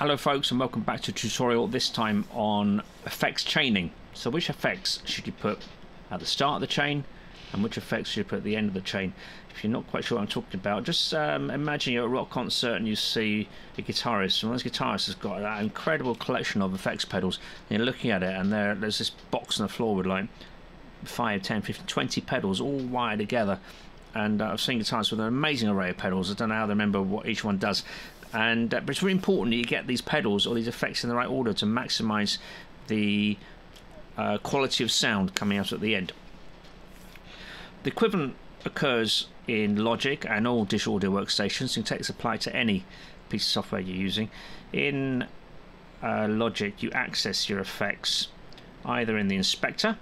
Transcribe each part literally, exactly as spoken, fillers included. Hello folks, and welcome back to a tutorial, this time on effects chaining. So which effects should you put at the start of the chain and which effects should you put at the end of the chain? If you're not quite sure what I'm talking about, just um, imagine you're at a rock concert and you see a guitarist, and this guitarist has got an incredible collection of effects pedals, and you're looking at it and there, there's this box on the floor with like five, ten, fifteen, twenty pedals all wired together. And uh, I've seen guitarists with an amazing array of pedals. I don't know how they remember what each one does. And, uh, but it's really important that you get these pedals or these effects in the right order to maximize the uh, quality of sound coming out at the end. The equivalent occurs in Logic and all digital audio workstations. You can take this apply to any piece of software you're using. In uh, Logic, you access your effects either in the inspector.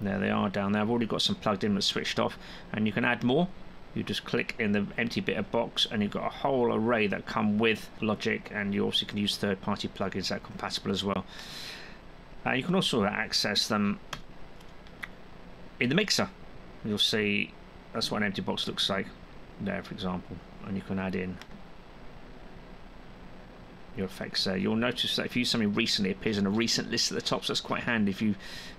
There they are down there. I've already got some plugged in but switched off, and you can add more. You just click in the empty bit of box and you've got a whole array that come with Logic, and you also can use third-party plugins that are compatible as well. Uh, you can also access them in the mixer. You'll see that's what an empty box looks like there, for example, and you can add in your effects there. You'll notice that if you use something recently, it appears in a recent list at the top, so that's quite handy. If you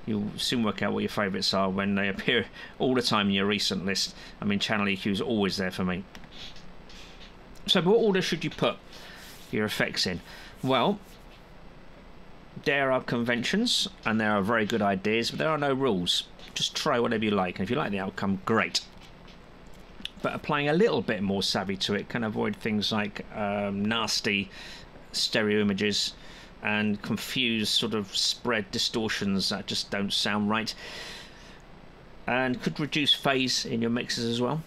you'll soon work out what your favorites are when they appear all the time in your recent list. I mean, Channel E Q is always there for me. So what order should you put your effects in? Well, there are conventions and there are very good ideas, but there are no rules. Just try whatever you like, and if you like the outcome, great. But applying a little bit more savvy to it can avoid things like um, nasty stereo images and confused sort of spread distortions that just don't sound right, and could reduce phase in your mixes as well.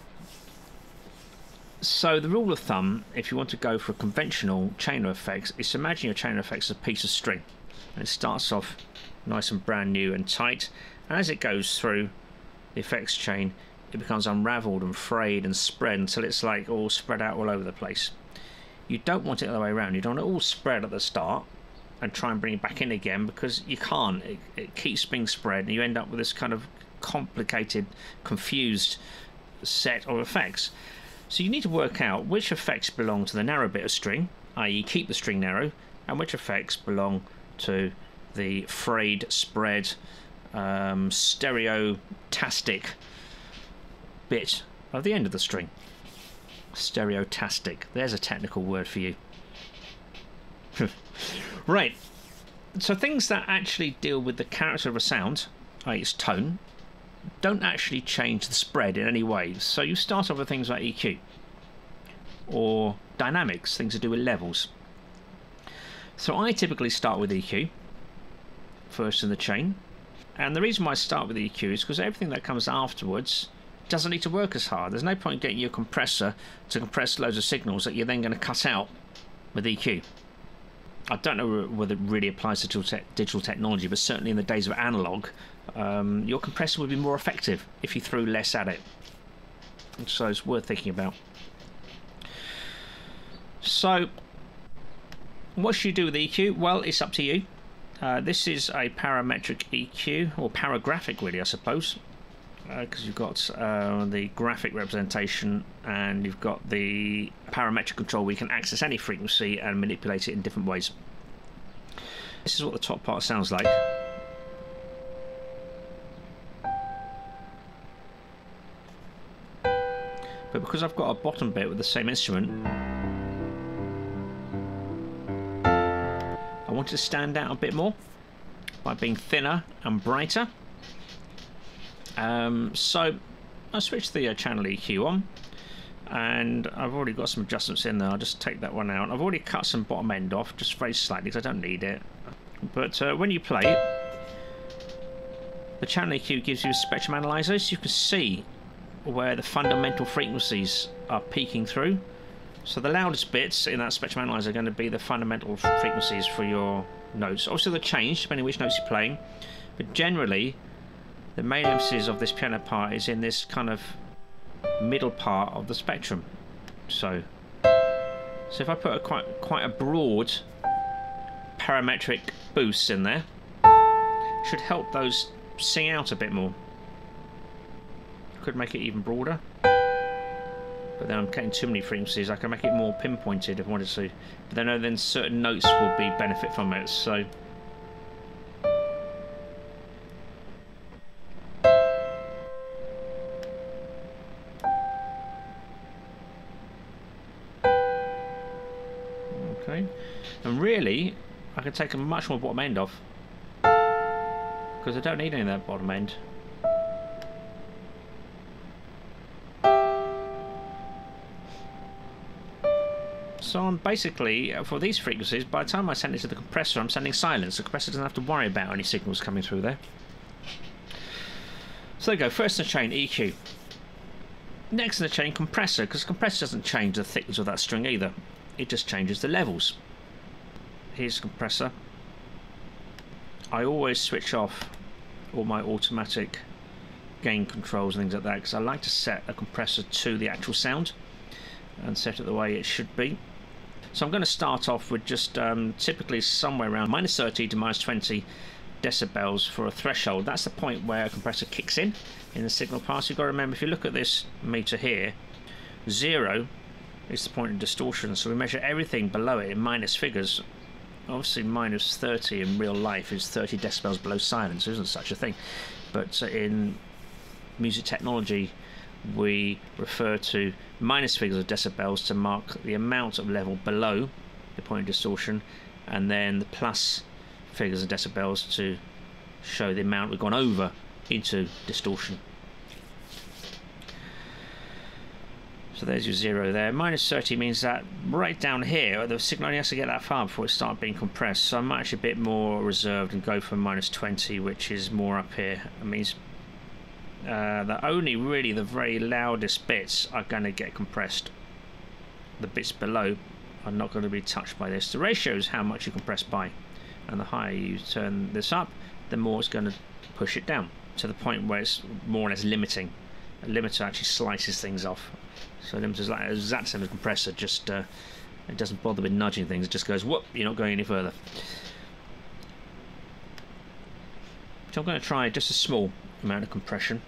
So the rule of thumb, if you want to go for a conventional chain of effects, is to imagine your chain of effects as a piece of string, and it starts off nice and brand new and tight, and as it goes through the effects chain it becomes unraveled and frayed and spread until it's like all spread out all over the place. You don't want it the other way around. You don't want it all spread at the start and try and bring it back in again, because you can't. It, it keeps being spread and you end up with this kind of complicated, confused set of effects. So you need to work out which effects belong to the narrow bit of string, that is keep the string narrow, and which effects belong to the frayed, spread, um, stereotastic bit at the end of the string. Stereotastic. There's a technical word for you. Right. So things that actually deal with the character of a sound, that is its tone, don't actually change the spread in any way. So you start off with things like E Q or dynamics, things to do with levels. So I typically start with E Q first in the chain, and the reason why I start with E Q is because everything that comes afterwards doesn't need to work as hard. There's no point in getting your compressor to compress loads of signals that you're then going to cut out with E Q. I don't know whether it really applies to te digital technology, but certainly in the days of analog, um, your compressor would be more effective if you threw less at it. And so it's worth thinking about. So what should you do with E Q? Well, it's up to you. Uh, this is a parametric E Q, or paragraphic really, I suppose. Because uh, you've got uh, the graphic representation and you've got the parametric control where you can access any frequency and manipulate it in different ways. This is what the top part sounds like. But because I've got a bottom bit with the same instrument, I want it to stand out a bit more by being thinner and brighter. Um, so I switched the uh, Channel E Q on, and I've already got some adjustments in there. I'll just take that one out. I've already cut some bottom end off just very slightly because I don't need it, but uh, when you play it, the Channel E Q gives you a spectrum analyzer, so you can see where the fundamental frequencies are peaking through. So the loudest bits in that spectrum analyzer are going to be the fundamental frequencies for your notes. Obviously they'll change depending on which notes you're playing, but generally the main emphasis of this piano part is in this kind of middle part of the spectrum. So, so if I put a quite quite a broad parametric boost in there, it should help those sing out a bit more. Could make it even broader. but then I'm cutting too many frequencies. I can make it more pinpointed if I wanted to, but then I know then certain notes will be benefit from it. So okay, and really I can take a much more bottom end off, because I don't need any of that bottom end. So I'm basically, for these frequencies, by the time I send it to the compressor, I'm sending silence. The compressor doesn't have to worry about any signals coming through there. So there you go, first in the chain, E Q. Next in the chain, compressor, because compressor doesn't change the thickness of that string either. It just changes the levels. Here's the compressor. I always switch off all my automatic gain controls and things like that, because I like to set a compressor to the actual sound and set it the way it should be. So I'm going to start off with just um, typically somewhere around minus thirty to minus twenty decibels for a threshold. That's the point where a compressor kicks in in the signal pass. You've got to remember, if you look at this meter here, zero is the point of distortion, so we measure everything below it in minus figures. Obviously minus thirty in real life is thirty decibels below silence. There isn't such a thing, but in music technology we refer to minus figures of decibels to mark the amount of level below the point of distortion, and then the plus figures of decibels to show the amount we've gone over into distortion. So there's your zero there. Minus thirty means that right down here, the signal only has to get that far before it starts being compressed. So I'm actually a bit more reserved and go for minus twenty, which is more up here. It means Uh, that only really the very loudest bits are going to get compressed. The bits below are not going to be touched by this. The ratio is how much you compress by, and the higher you turn this up, the more it's going to push it down to the point where it's more or less limiting. A limiter actually slices things off. So a limiter is like the exact same as a compressor, just uh, it doesn't bother with nudging things. It just goes, whoop, you're not going any further. So I'm going to try just a small amount of compression,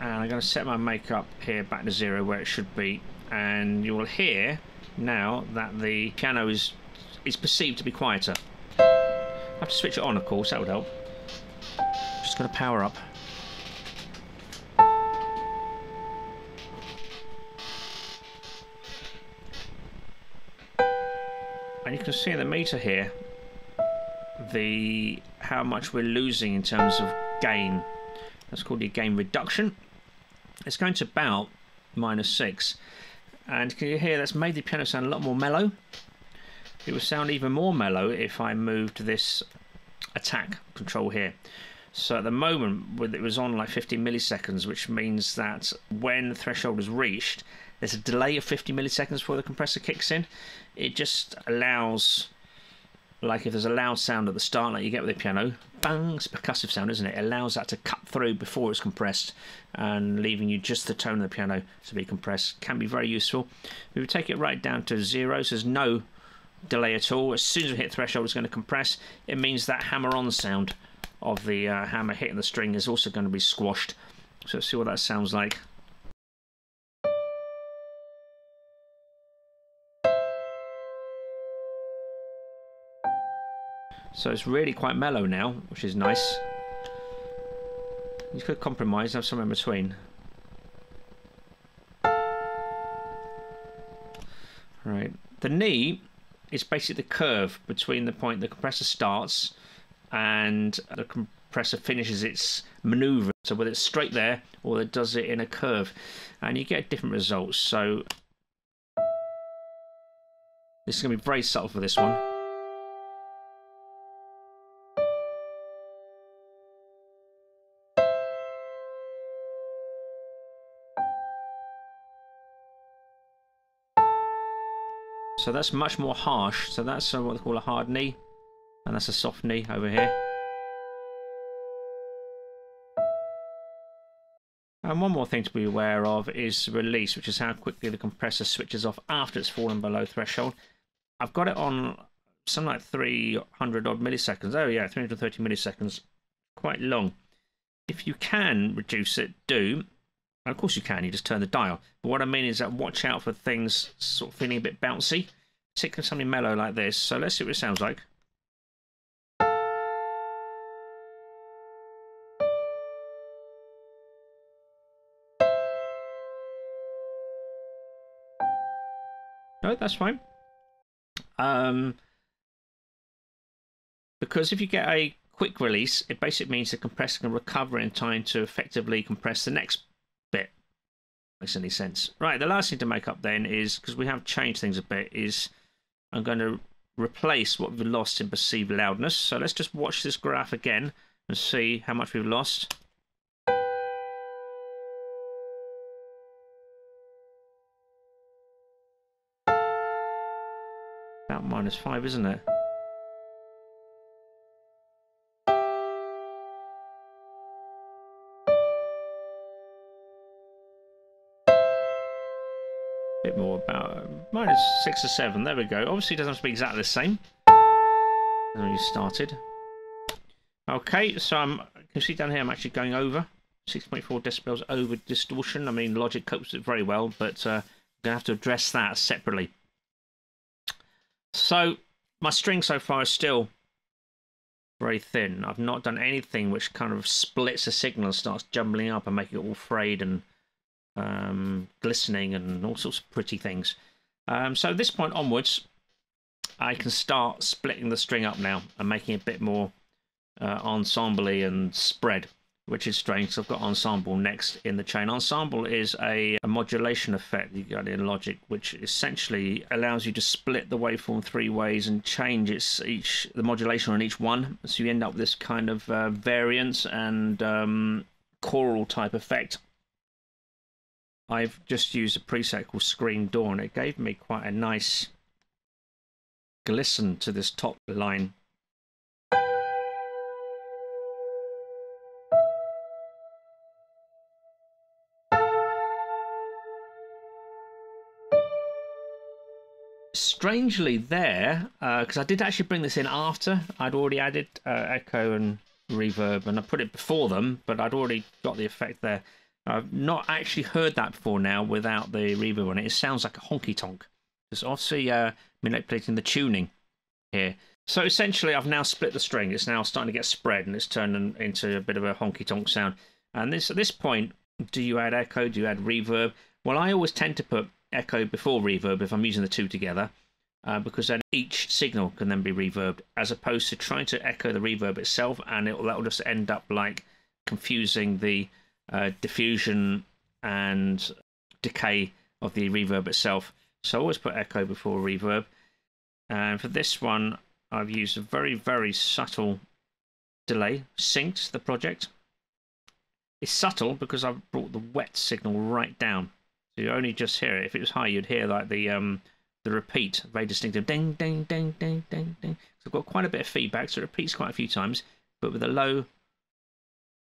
and I'm going to set my makeup here back to zero where it should be, and you will hear now that the piano is is perceived to be quieter. I have to switch it on, of course, that would help. Just going to power up. And you can see in the meter here the how much we're losing in terms of gain. That's called your gain reduction. It's going to about minus six, and can you hear that's made the piano sound a lot more mellow. It would sound even more mellow if I moved this attack control here. So at the moment it was on like fifty milliseconds, which means that when the threshold is reached, there's a delay of fifty milliseconds before the compressor kicks in. It just allows, like if there's a loud sound at the start like you get with the piano, bang, it's a percussive sound, isn't it? It allows that to cut through before it's compressed, and leaving you just the tone of the piano to be compressed. Can be very useful. We would take it right down to zero, so there's no delay at all. As soon as we hit threshold, it's going to compress. It means that hammer-on sound of the uh, hammer hitting the string is also going to be squashed. So let's see what that sounds like. So it's really quite mellow now, which is nice. You could compromise and have somewhere in between. Right. The knee is basically the curve between the point the compressor starts and the compressor finishes its manoeuvre. So whether it's straight there or it does it in a curve. And you get different results. So this is going to be very subtle for this one. So that's much more harsh. So that's what they call a hard knee, and that's a soft knee over here. And one more thing to be aware of is release, which is how quickly the compressor switches off after it's fallen below threshold. I've got it on something like three hundred odd milliseconds. Oh yeah, three hundred thirty milliseconds. Quite long. If you can reduce it, do. And of course you can, you just turn the dial. But what I mean is that watch out for things sort of feeling a bit bouncy, particularly something mellow like this. So let's see what it sounds like. No, that's fine. Um, because if you get a quick release, it basically means the compressor can recover in time to effectively compress the next bit. Makes any sense. Right, the last thing to make up then is, because we have changed things a bit, is I'm going to replace what we've lost in perceived loudness. So let's just watch this graph again and see how much we've lost. About minus five, isn't it? Bit more, about minus six or seven. There we go. Obviously, it doesn't have to be exactly the same as when you started. Okay, so I'm, you can see down here I'm actually going over six point four decibels over distortion. I mean, Logic copes with it very well, but uh, I'm going to have to address that separately. So my string so far is still very thin. I've not done anything which kind of splits the signal and starts jumbling up and making it all frayed and um glistening and all sorts of pretty things. Um so at this point onwards I can start splitting the string up now and making it a bit more uh, ensemble-y and spread, which is strange. So I've got ensemble next in the chain. Ensemble is a, a modulation effect you got in Logic, which essentially allows you to split the waveform three ways and change its each the modulation on each one, so you end up with this kind of uh, variance and um choral type effect. I've just used a preset called Screen Dawn. It gave me quite a nice glisten to this top line. Strangely there, because uh, I did actually bring this in after. I'd already added uh, echo and reverb, and I put it before them, but I'd already got the effect there. I've not actually heard that before now without the reverb on it. It sounds like a honky-tonk. It's obviously uh, manipulating the tuning here. So essentially I've now split the string. It's now starting to get spread and it's turning into a bit of a honky-tonk sound. And this, at this point, do you add echo? Do you add reverb? Well, I always tend to put echo before reverb if I'm using the two together, uh, because then each signal can then be reverbed, as opposed to trying to echo the reverb itself, and it will just end up like confusing the Uh, diffusion and decay of the reverb itself. So I always put echo before reverb, and for this one I've used a very very subtle delay, synced the project. It's subtle because I've brought the wet signal right down, so you only just hear it. If it was high you'd hear like the um, the repeat, very distinctive ding ding ding ding ding ding. So I've got quite a bit of feedback, so it repeats quite a few times, but with a low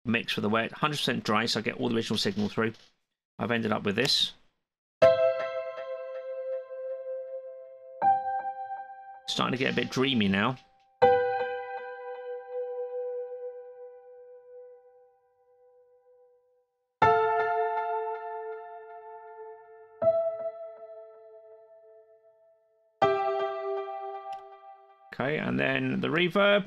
mix with the wet, one hundred percent dry, so I get all the original signal through. I've ended up with this. Starting to get a bit dreamy now. Okay, and then the reverb.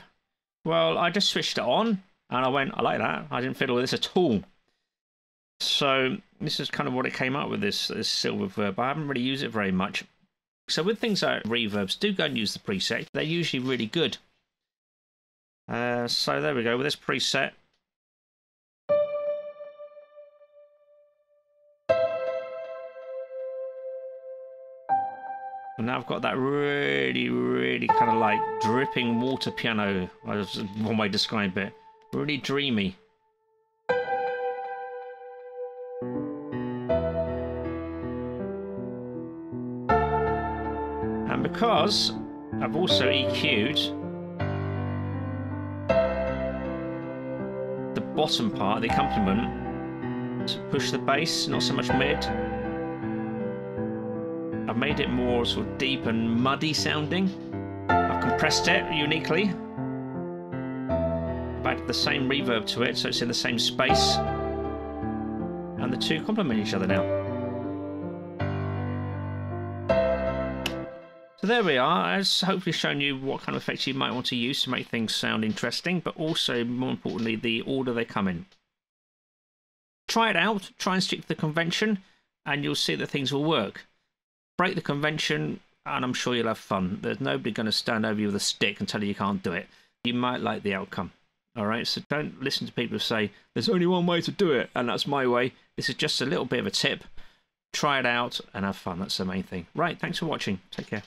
Well, I just switched it on. And I went, I like that. I didn't fiddle with this at all. So this is kind of what it came up with, this, this Silver Verb. I haven't really used it very much. So with things like reverbs, do go and use the preset. They're usually really good. Uh, so there we go with this preset. And now I've got that really, really kind of like dripping water piano. That's one way to describe it. Really dreamy. And because I've also E Q'd the bottom part, the accompaniment, to push the bass, not so much mid. I've made it more sort of deep and muddy sounding. I've compressed it uniquely. Add the same reverb to it, so it's in the same space, and and the two complement each other now. So there we are. I've hopefully shown you what kind of effects you might want to use to make things sound interesting, but also, more importantly, the order they come in. Try it out, try and stick to the convention, and you'll see that things will work. Break the convention, and I'm sure you'll have fun. There's nobody going to stand over you with a stick and tell you you can't do it. You might like the outcome. All right, so don't listen to people who say, there's only one way to do it, and that's my way. This is just a little bit of a tip. Try it out and have fun. That's the main thing. Right, thanks for watching. Take care.